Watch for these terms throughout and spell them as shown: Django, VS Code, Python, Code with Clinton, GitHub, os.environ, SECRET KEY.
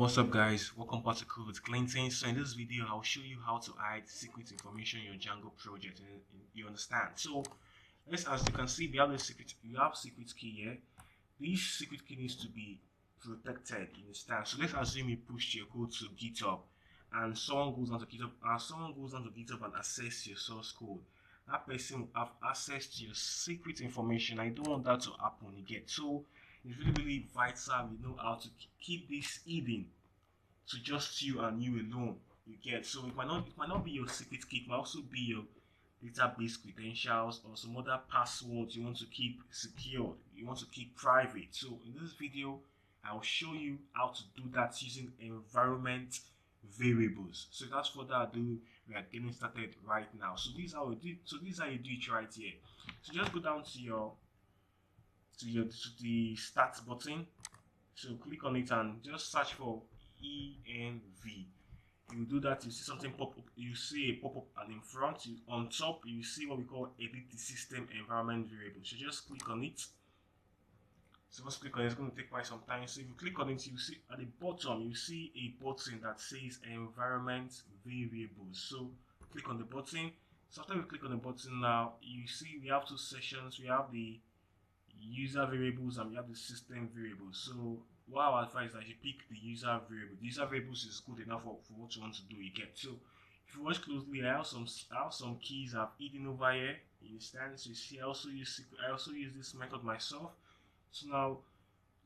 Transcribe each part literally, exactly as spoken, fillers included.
What's up guys, welcome back to Code with Clinton. So in this video I'll show you how to hide secret information in your Django project. You understand? So let's, as you can see, we have a secret we have secret key here. This secret key needs to be protected, you understand? So let's assume you pushed your code to GitHub and someone goes onto GitHub and someone goes onto GitHub and access your source code. That person will have access to your secret information. I don't want that to happen again. So it's really, really vital we know how to keep this hidden to just you and you alone. You get? So it might not it might not be your secret key, it might also be your database credentials or some other passwords you want to keep secure, you want to keep private. So in this video, I'll show you how to do that using environment variables. So that's what I do. We are getting started right now. So these are do so these are you do it right here. So just go down to your To, your, to the start button, so click on it and just search for E N V. You do that, you see something pop up, you see a pop up, and in front, you, on top, you see what we call edit the system environment variable. So just click on it. So once click on it, it's going to take quite some time. So if you click on it, you see at the bottom, you see a button that says environment variables. So click on the button. So after we click on the button now, you see we have two sections. We have the user variables and we have the system variables. So what I would advise is that you pick the user variable. The user variables is good enough for, for what you want to do, you get. So if you watch closely, I have some I have some keys I've hidden over here. You understand? So you see I also use I also use this method myself. So now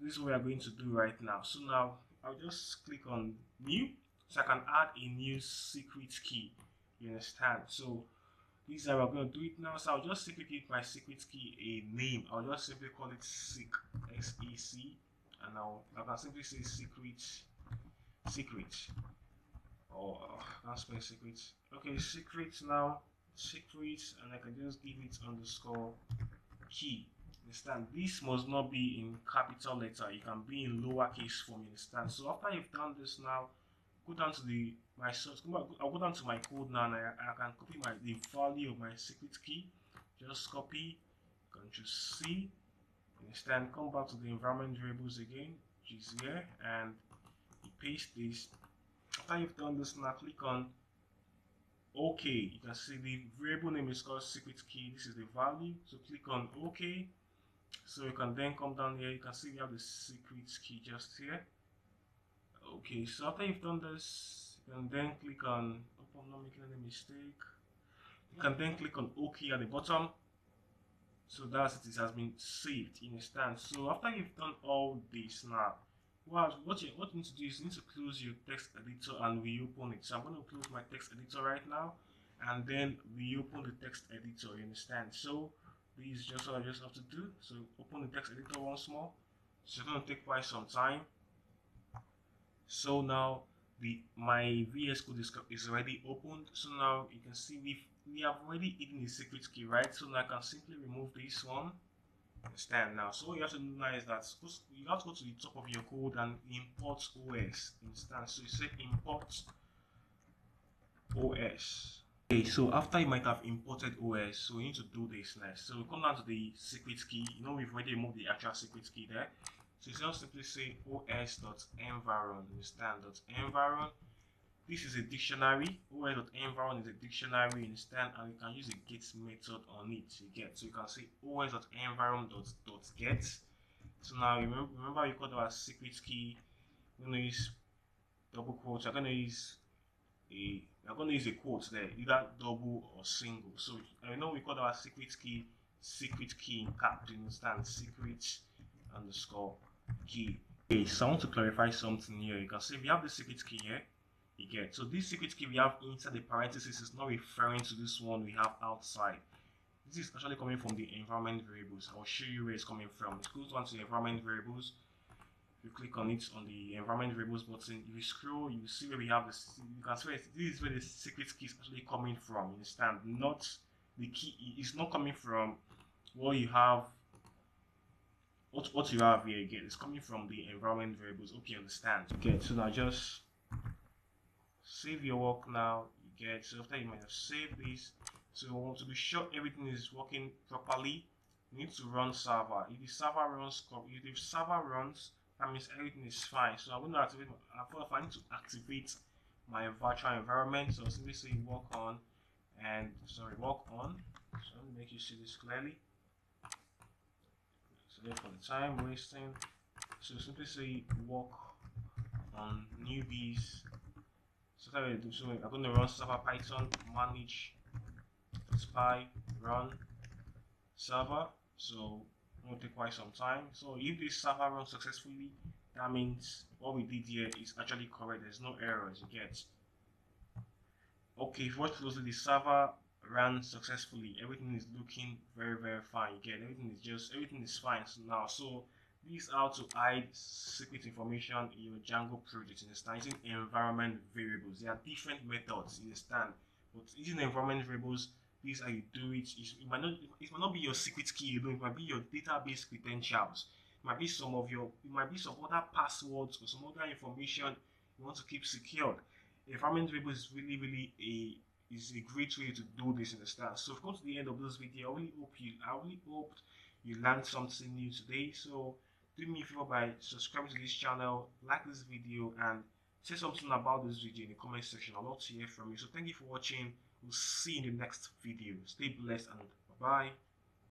this is what we are going to do right now. So now I'll just click on new so I can add a new secret key. You understand? So these are, we're going to do it now. So I'll just simply give my secret key a name. I'll just simply call it SEC, S E C, and I'll, I can simply say secret, secret, or oh, I can't spell secret. Okay, secret now, secret, and I can just give it underscore key. Understand? This must not be in capital letter. It can be in lowercase form. Understand? So after you've done this now, go down to the my source. I'll go down to my code now, and I, I can copy my the value of my secret key. Just copy, Control C. Understand? Come back to the environment variables again, which is here, and you paste this. After you've done this, now click on OK. You can see the variable name is called secret key. This is the value, so click on OK. So you can then come down here. You can see we have the secret key just here. Okay, so after you've done this, you can then click on, hope I'm not making any mistake, you can then click on OK at the bottom. So that's it, it has been saved, you understand? So after you've done all this now, what, what, you, what you need to do is you need to close your text editor and reopen it. So I'm going to close my text editor right now and then reopen the text editor, you understand? So this is just what I just have to do. So open the text editor once more. So it's going to take quite some time. So now the my V S Code is, is already opened. So now you can see we we have already hidden the secret key, right? So now I can simply remove this one. Understand? Now, so what you have to do now is that you have to go to the top of your code and import O S. Understand? So you say import O S. Okay, so after you might have imported O S, so you need to do this next. So we come down to the secret key. You know, we've already removed the actual secret key there. So you just simply say os.environ, understand, .environ. This is a dictionary. Os.environ is a dictionary, understand, and you can use a get method on it, you get. So you can say os.environ.get. So now remember, remember we called our secret key. We're gonna use double quotes. We're gonna use a we're gonna use a quote there, either double or single. So I know we called our secret key secret key in cap, understand, secret underscore key. Okay, so I want to clarify something here. You can see we have the secret key here, you get. So this secret key we have inside the parentheses is not referring to this one we have outside. This is actually coming from the environment variables. I'll show you where it's coming from. It goes down to the environment variables. You click on it on the environment variables button. If you scroll, you see where we have this. You can see this is where the secret key is actually coming from. You understand? Not the key. It's not coming from what you have. What, what you have here again is coming from the environment variables. Okay, understand? Okay, so now just save your work now. You get. So after you might have saved this, so you want to be sure everything is working properly. You need to run server. If the server runs, if the server runs, that means everything is fine. So I'm going to activate my, if I need to activate my virtual environment, so simply say work on and sorry work on. So let me make you see this clearly. So for the time wasting, so simply say work on newbies. So that we do. So I'm going to run server Python manage spy run server. So it will take quite some time. So if this server runs successfully, that means what we did here is actually correct. There's no error as you get. Okay, if you watch closely, the server ran successfully. Everything is looking very, very fine. You get everything is just everything is fine now. So this is how to hide secret information in your Django project. Understand? Using environment variables. There are different methods. Understand? But using environment variables, this is how you do it. It might not, it might not be your secret key alone. It might be your database credentials. It might be some of your, it might be some other passwords or some other information you want to keep secured. Environment variables is really, really a is a great way to do this. Understand? So, if you come to the end of this video, I really hope you, I really hope you learned something new today. So, do me a favor by subscribing to this channel, like this video, and say something about this video in the comment section. I'd love to hear from you. So, thank you for watching. We'll see you in the next video. Stay blessed and bye-bye.